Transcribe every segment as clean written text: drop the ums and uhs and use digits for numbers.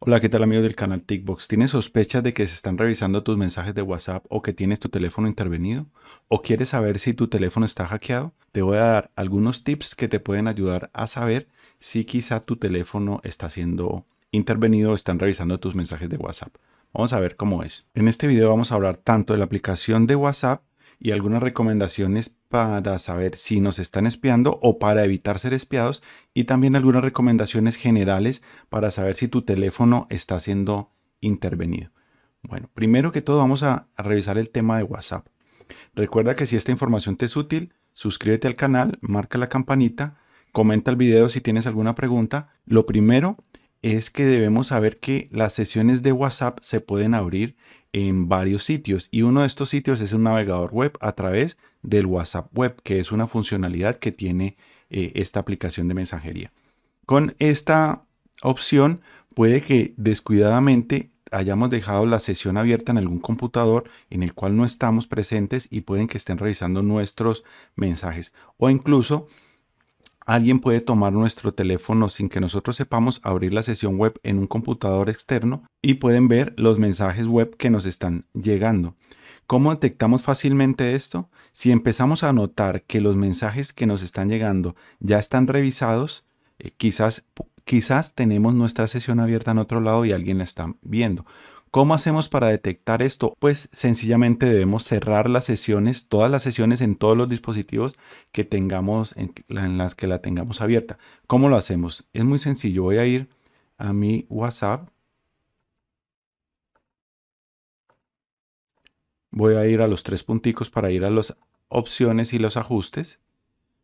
Hola, ¿qué tal amigo del canal Ticbox? ¿Tienes sospechas de que se están revisando tus mensajes de WhatsApp o que tienes tu teléfono intervenido? ¿O quieres saber si tu teléfono está hackeado? Te voy a dar algunos tips que te pueden ayudar a saber si quizá tu teléfono está siendo intervenido o están revisando tus mensajes de WhatsApp. Vamos a ver cómo es. En este video vamos a hablar tanto de la aplicación de WhatsApp y algunas recomendaciones para saber si nos están espiando o para evitar ser espiados, y también algunas recomendaciones generales para saber si tu teléfono está siendo intervenido. Bueno, primero que todo vamos a revisar el tema de WhatsApp. Recuerda que si esta información te es útil, suscríbete al canal, marca la campanita, comenta el video si tienes alguna pregunta. Lo primero es que debemos saber que las sesiones de WhatsApp se pueden abrir en varios sitios, y uno de estos sitios es un navegador web a través del WhatsApp web, que es una funcionalidad que tiene esta aplicación de mensajería. Con esta opción puede que descuidadamente hayamos dejado la sesión abierta en algún computador en el cual no estamos presentes y pueden que estén revisando nuestros mensajes, o incluso alguien puede tomar nuestro teléfono sin que nosotros sepamos, abrir la sesión web en un computador externo y pueden ver los mensajes web que nos están llegando. ¿Cómo detectamos fácilmente esto? Si empezamos a notar que los mensajes que nos están llegando ya están revisados, quizás tenemos nuestra sesión abierta en otro lado y alguien la está viendo. ¿Cómo hacemos para detectar esto? Pues sencillamente debemos cerrar las sesiones, todas las sesiones en todos los dispositivos que tengamos, en las que la tengamos abierta. ¿Cómo lo hacemos? Es muy sencillo. Voy a ir a mi WhatsApp. Voy a ir a los tres punticos para ir a las opciones y los ajustes.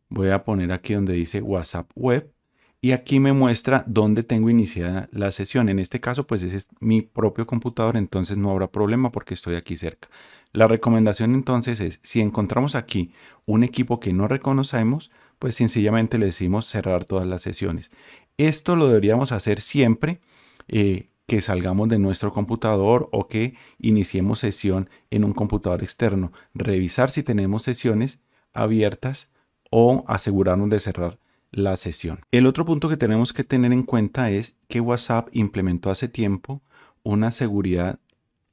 Voy a poner aquí donde dice WhatsApp Web. Y aquí me muestra dónde tengo iniciada la sesión. En este caso, pues ese es mi propio computador, entonces no habrá problema porque estoy aquí cerca. La recomendación entonces es, si encontramos aquí un equipo que no reconocemos, pues sencillamente le decimos cerrar todas las sesiones. Esto lo deberíamos hacer siempre que salgamos de nuestro computador o que iniciemos sesión en un computador externo. Revisar si tenemos sesiones abiertas o asegurarnos de cerrar la sesión. El otro punto que tenemos que tener en cuenta es que WhatsApp implementó hace tiempo una seguridad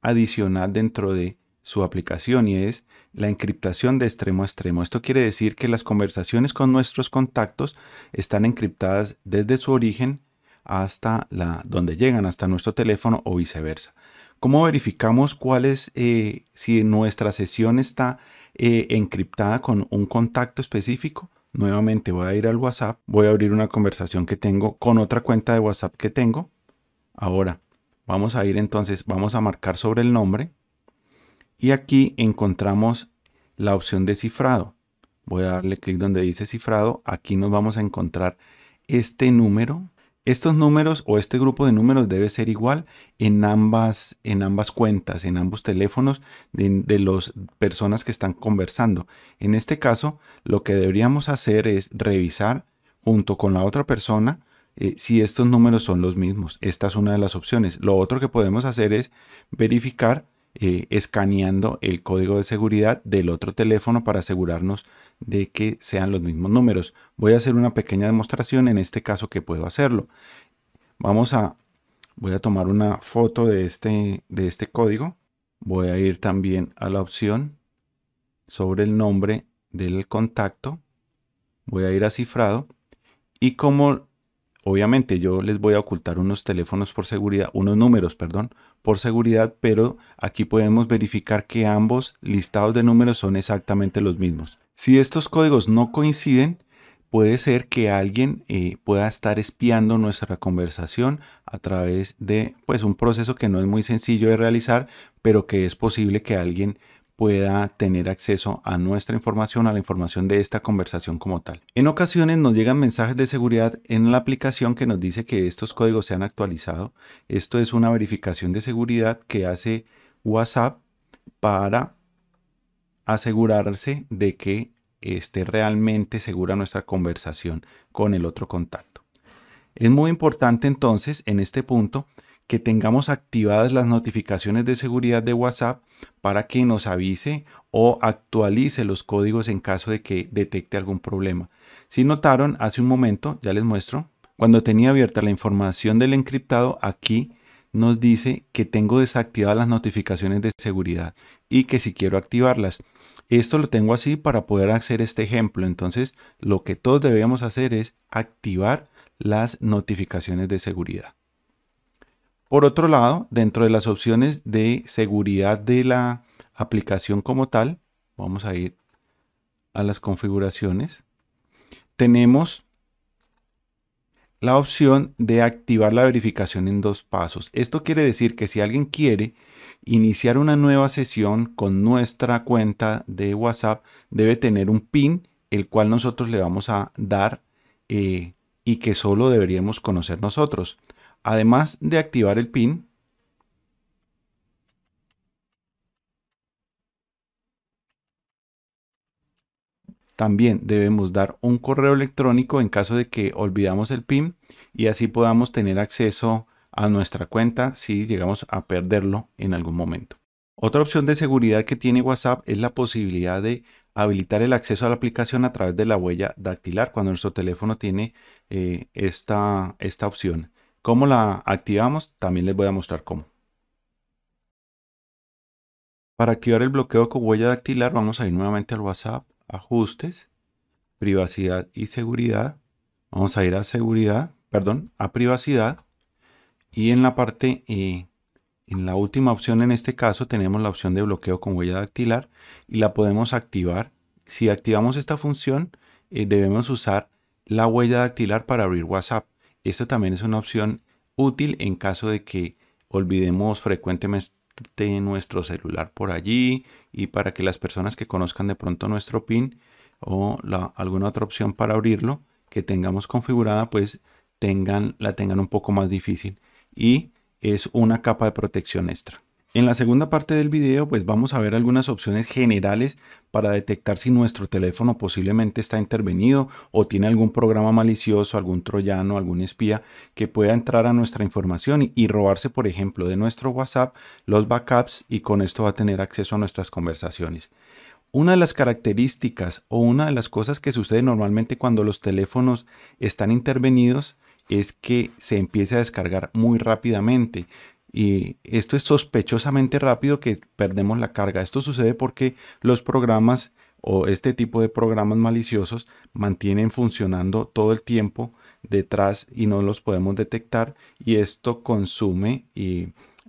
adicional dentro de su aplicación, y es la encriptación de extremo a extremo. Esto quiere decir que las conversaciones con nuestros contactos están encriptadas desde su origen hasta donde llegan, hasta nuestro teléfono o viceversa. ¿Cómo verificamos cuál es, si nuestra sesión está encriptada con un contacto específico? Nuevamente voy a ir al WhatsApp, voy a abrir una conversación que tengo con otra cuenta de WhatsApp que tengo. Ahora vamos a ir entonces, vamos a marcar sobre el nombre y aquí encontramos la opción de cifrado. Voy a darle clic donde dice cifrado, aquí nos vamos a encontrar este número. Estos números o este grupo de números debe ser igual en ambas cuentas, en ambos teléfonos de las personas que están conversando. En este caso, lo que deberíamos hacer es revisar junto con la otra persona si estos números son los mismos. Esta es una de las opciones. Lo otro que podemos hacer es verificar escaneando el código de seguridad del otro teléfono para asegurarnos de que sean los mismos números. Voy a hacer una pequeña demostración en este caso que puedo hacerlo. Voy a tomar una foto de este código. Voy a ir también a la opción sobre el nombre del contacto. Voy a ir a cifrado y como obviamente yo les voy a ocultar unos teléfonos por seguridad, unos números, perdón, por seguridad, pero aquí podemos verificar que ambos listados de números son exactamente los mismos. Si estos códigos no coinciden, puede ser que alguien pueda estar espiando nuestra conversación a través de un proceso que no es muy sencillo de realizar, pero que es posible que alguien pueda tener acceso a nuestra información, a la información de esta conversación como tal. En ocasiones nos llegan mensajes de seguridad en la aplicación que nos dice que estos códigos se han actualizado. Esto es una verificación de seguridad que hace WhatsApp para asegurarse de que esté realmente segura nuestra conversación con el otro contacto. Es muy importante entonces en este punto que tengamos activadas las notificaciones de seguridad de WhatsApp para que nos avise o actualice los códigos en caso de que detecte algún problema. Si notaron, hace un momento, ya les muestro, cuando tenía abierta la información del encriptado, aquí nos dice que tengo desactivadas las notificaciones de seguridad y que si quiero activarlas. Esto lo tengo así para poder hacer este ejemplo. Entonces, lo que todos debemos hacer es activar las notificaciones de seguridad. Por otro lado, dentro de las opciones de seguridad de la aplicación como tal, vamos a ir a las configuraciones. Tenemos la opción de activar la verificación en 2 pasos. Esto quiere decir que si alguien quiere iniciar una nueva sesión con nuestra cuenta de WhatsApp, debe tener un PIN, el cual nosotros le vamos a dar y que solo deberíamos conocer nosotros. Además de activar el PIN, también debemos dar un correo electrónico en caso de que olvidamos el PIN y así podamos tener acceso a nuestra cuenta si llegamos a perderlo en algún momento. Otra opción de seguridad que tiene WhatsApp es la posibilidad de habilitar el acceso a la aplicación a través de la huella dactilar cuando nuestro teléfono tiene esta opción. ¿Cómo la activamos? También les voy a mostrar cómo. Para activar el bloqueo con huella dactilar vamos a ir nuevamente al WhatsApp. Ajustes, privacidad y seguridad. Vamos a ir a seguridad, perdón, a privacidad. Y en la parte, en la última opción en este caso tenemos la opción de bloqueo con huella dactilar y la podemos activar. Si activamos esta función, debemos usar la huella dactilar para abrir WhatsApp. Esto también es una opción útil en caso de que olvidemos frecuentemente de nuestro celular por allí y para que las personas que conozcan de pronto nuestro PIN o alguna otra opción para abrirlo que tengamos configurada, pues la tengan un poco más difícil, y es una capa de protección extra. En la segunda parte del video pues vamos a ver algunas opciones generales para detectar si nuestro teléfono posiblemente está intervenido o tiene algún programa malicioso, algún troyano, algún espía que pueda entrar a nuestra información y robarse, por ejemplo, de nuestro WhatsApp los backups, y con esto va a tener acceso a nuestras conversaciones. Una de las características o una de las cosas que sucede normalmente cuando los teléfonos están intervenidos es que se empieza a descargar muy rápidamente. Y esto es sospechosamente rápido que perdemos la carga. Esto sucede porque los programas o este tipo de programas maliciosos mantienen funcionando todo el tiempo detrás y no los podemos detectar, y esto consume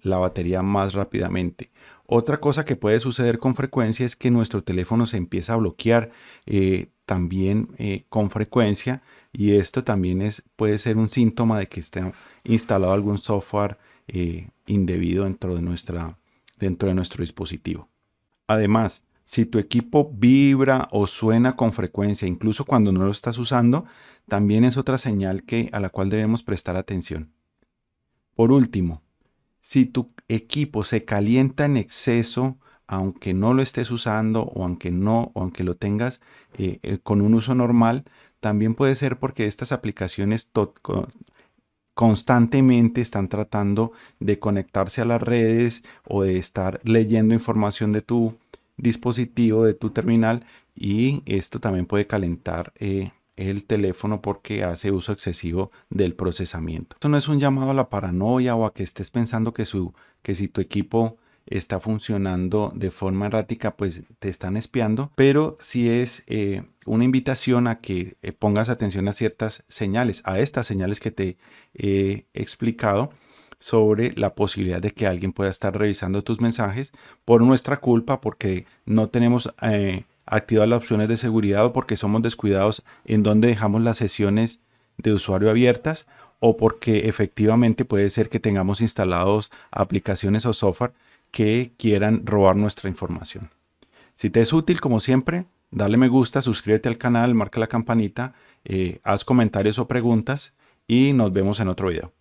la batería más rápidamente. Otra cosa que puede suceder con frecuencia es que nuestro teléfono se empieza a bloquear también con frecuencia, y esto también puede ser un síntoma de que esté instalado algún software indebido dentro de nuestro dispositivo. Además, si tu equipo vibra o suena con frecuencia, incluso cuando no lo estás usando, también es otra señal a la cual debemos prestar atención. Por último, si tu equipo se calienta en exceso, aunque no lo estés usando o aunque lo tengas con un uso normal, también puede ser porque estas aplicaciones constantemente están tratando de conectarse a las redes o de estar leyendo información de tu dispositivo, de tu terminal, y esto también puede calentar el teléfono porque hace uso excesivo del procesamiento. Esto no es un llamado a la paranoia o a que estés pensando que si tu equipo está funcionando de forma errática, pues te están espiando, pero sí es una invitación a que pongas atención a ciertas señales, a estas señales que te he explicado sobre la posibilidad de que alguien pueda estar revisando tus mensajes por nuestra culpa, porque no tenemos activadas las opciones de seguridad, o porque somos descuidados en donde dejamos las sesiones de usuario abiertas, o porque efectivamente puede ser que tengamos instalados aplicaciones o software que quieran robar nuestra información. Si te es útil, como siempre, dale me gusta, suscríbete al canal, marca la campanita, haz comentarios o preguntas, y nos vemos en otro video.